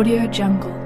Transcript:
AudioJungle.